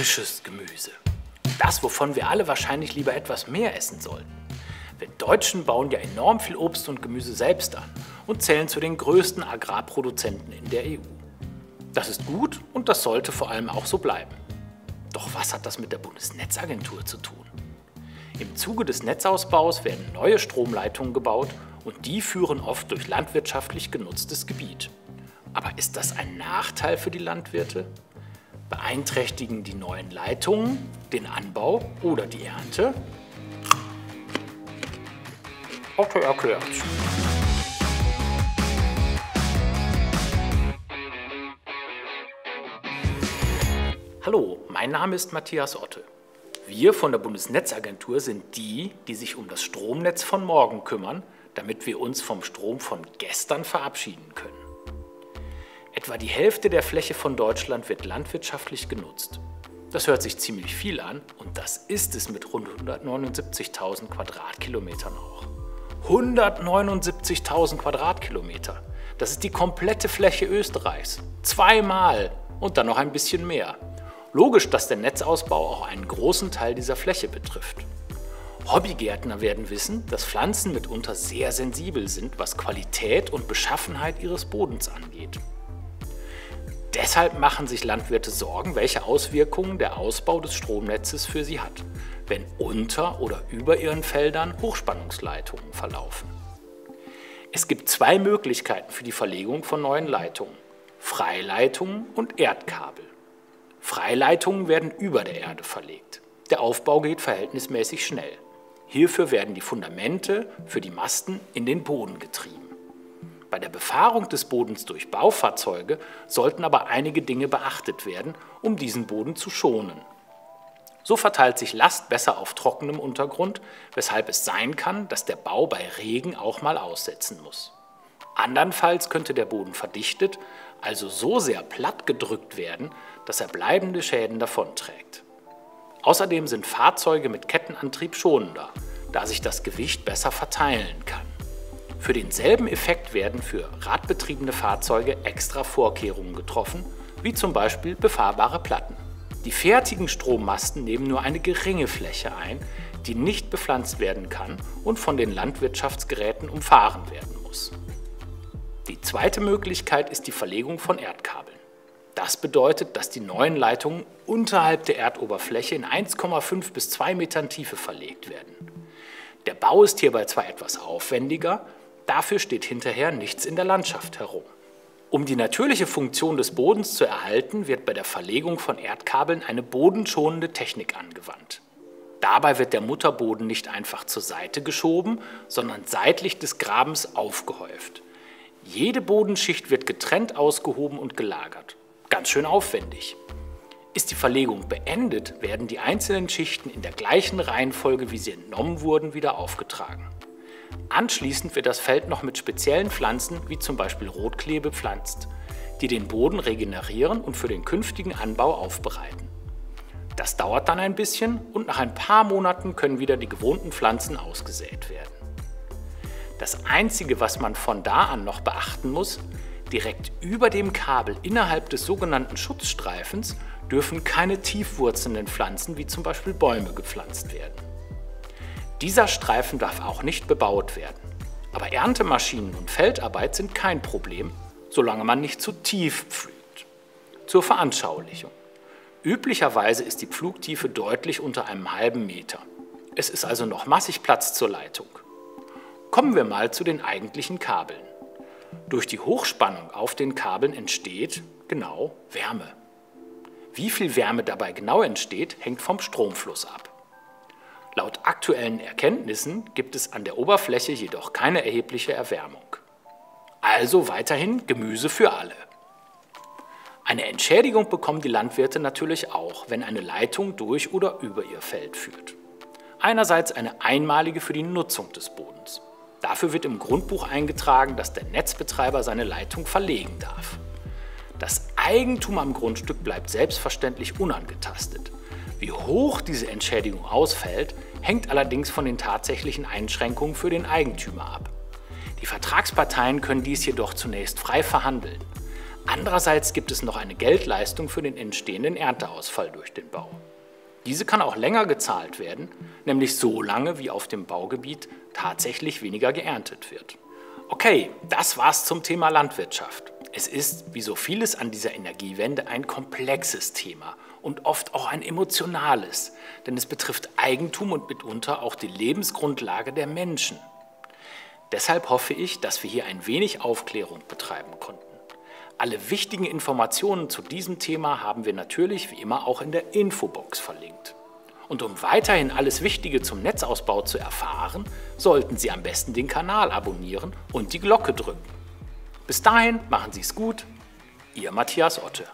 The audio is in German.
frisches Gemüse. Das, wovon wir alle wahrscheinlich lieber etwas mehr essen sollten. Wir Deutschen bauen ja enorm viel Obst und Gemüse selbst an und zählen zu den größten Agrarproduzenten in der EU. Das ist gut und das sollte vor allem auch so bleiben. Doch was hat das mit der Bundesnetzagentur zu tun? Im Zuge des Netzausbaus werden neue Stromleitungen gebaut und die führen oft durch landwirtschaftlich genutztes Gebiet. Aber ist das ein Nachteil für die Landwirte? Beeinträchtigen die neuen Leitungen den Anbau oder die Ernte? Otte erklärt. Hallo, mein Name ist Matthias Otte. Wir von der Bundesnetzagentur sind die, die sich um das Stromnetz von morgen kümmern, damit wir uns vom Strom von gestern verabschieden können. Etwa die Hälfte der Fläche von Deutschland wird landwirtschaftlich genutzt. Das hört sich ziemlich viel an und das ist es mit rund 179.000 Quadratkilometern auch. 179.000 Quadratkilometer! Das ist die komplette Fläche Österreichs. Zweimal und dann noch ein bisschen mehr. Logisch, dass der Netzausbau auch einen großen Teil dieser Fläche betrifft. Hobbygärtner werden wissen, dass Pflanzen mitunter sehr sensibel sind, was Qualität und Beschaffenheit ihres Bodens angeht. Deshalb machen sich Landwirte Sorgen, welche Auswirkungen der Ausbau des Stromnetzes für sie hat, wenn unter oder über ihren Feldern Hochspannungsleitungen verlaufen. Es gibt zwei Möglichkeiten für die Verlegung von neuen Leitungen: Freileitungen und Erdkabel. Freileitungen werden über der Erde verlegt. Der Aufbau geht verhältnismäßig schnell. Hierfür werden die Fundamente für die Masten in den Boden getrieben. Bei der Befahrung des Bodens durch Baufahrzeuge sollten aber einige Dinge beachtet werden, um diesen Boden zu schonen. So verteilt sich Last besser auf trockenem Untergrund, weshalb es sein kann, dass der Bau bei Regen auch mal aussetzen muss. Andernfalls könnte der Boden verdichtet, also so sehr platt gedrückt werden, dass er bleibende Schäden davonträgt. Außerdem sind Fahrzeuge mit Kettenantrieb schonender, da sich das Gewicht besser verteilen kann. Für denselben Effekt werden für radbetriebene Fahrzeuge extra Vorkehrungen getroffen, wie zum Beispiel befahrbare Platten. Die fertigen Strommasten nehmen nur eine geringe Fläche ein, die nicht bepflanzt werden kann und von den Landwirtschaftsgeräten umfahren werden muss. Die zweite Möglichkeit ist die Verlegung von Erdkabeln. Das bedeutet, dass die neuen Leitungen unterhalb der Erdoberfläche in 1,5 bis 2 Metern Tiefe verlegt werden. Der Bau ist hierbei zwar etwas aufwendiger, dafür steht hinterher nichts in der Landschaft herum. Um die natürliche Funktion des Bodens zu erhalten, wird bei der Verlegung von Erdkabeln eine bodenschonende Technik angewandt. Dabei wird der Mutterboden nicht einfach zur Seite geschoben, sondern seitlich des Grabens aufgehäuft. Jede Bodenschicht wird getrennt ausgehoben und gelagert. Ganz schön aufwendig. Ist die Verlegung beendet, werden die einzelnen Schichten in der gleichen Reihenfolge, wie sie entnommen wurden, wieder aufgetragen. Anschließend wird das Feld noch mit speziellen Pflanzen, wie zum Beispiel Rotklee, bepflanzt, die den Boden regenerieren und für den künftigen Anbau aufbereiten. Das dauert dann ein bisschen und nach ein paar Monaten können wieder die gewohnten Pflanzen ausgesät werden. Das Einzige, was man von da an noch beachten muss: direkt über dem Kabel innerhalb des sogenannten Schutzstreifens dürfen keine tiefwurzelnden Pflanzen, wie zum Beispiel Bäume, gepflanzt werden. Dieser Streifen darf auch nicht bebaut werden. Aber Erntemaschinen und Feldarbeit sind kein Problem, solange man nicht zu tief pflügt. Zur Veranschaulichung: üblicherweise ist die Pflugtiefe deutlich unter einem halben Meter. Es ist also noch massig Platz zur Leitung. Kommen wir mal zu den eigentlichen Kabeln. Durch die Hochspannung auf den Kabeln entsteht, genau, Wärme. Wie viel Wärme dabei genau entsteht, hängt vom Stromfluss ab. Laut aktuellen Erkenntnissen gibt es an der Oberfläche jedoch keine erhebliche Erwärmung. Also weiterhin Gemüse für alle. Eine Entschädigung bekommen die Landwirte natürlich auch, wenn eine Leitung durch oder über ihr Feld führt. Einerseits eine einmalige für die Nutzung des Bodens. Dafür wird im Grundbuch eingetragen, dass der Netzbetreiber seine Leitung verlegen darf. Das Eigentum am Grundstück bleibt selbstverständlich unangetastet. Wie hoch diese Entschädigung ausfällt, hängt allerdings von den tatsächlichen Einschränkungen für den Eigentümer ab. Die Vertragsparteien können dies jedoch zunächst frei verhandeln. Andererseits gibt es noch eine Geldleistung für den entstehenden Ernteausfall durch den Bau. Diese kann auch länger gezahlt werden, nämlich so lange, wie auf dem Baugebiet tatsächlich weniger geerntet wird. Okay, das war's zum Thema Landwirtschaft. Es ist, wie so vieles an dieser Energiewende, ein komplexes Thema und oft auch ein emotionales, denn es betrifft Eigentum und mitunter auch die Lebensgrundlage der Menschen. Deshalb hoffe ich, dass wir hier ein wenig Aufklärung betreiben konnten. Alle wichtigen Informationen zu diesem Thema haben wir natürlich wie immer auch in der Infobox verlinkt. Und um weiterhin alles Wichtige zum Netzausbau zu erfahren, sollten Sie am besten den Kanal abonnieren und die Glocke drücken. Bis dahin machen Sie es gut, Ihr Matthias Otte.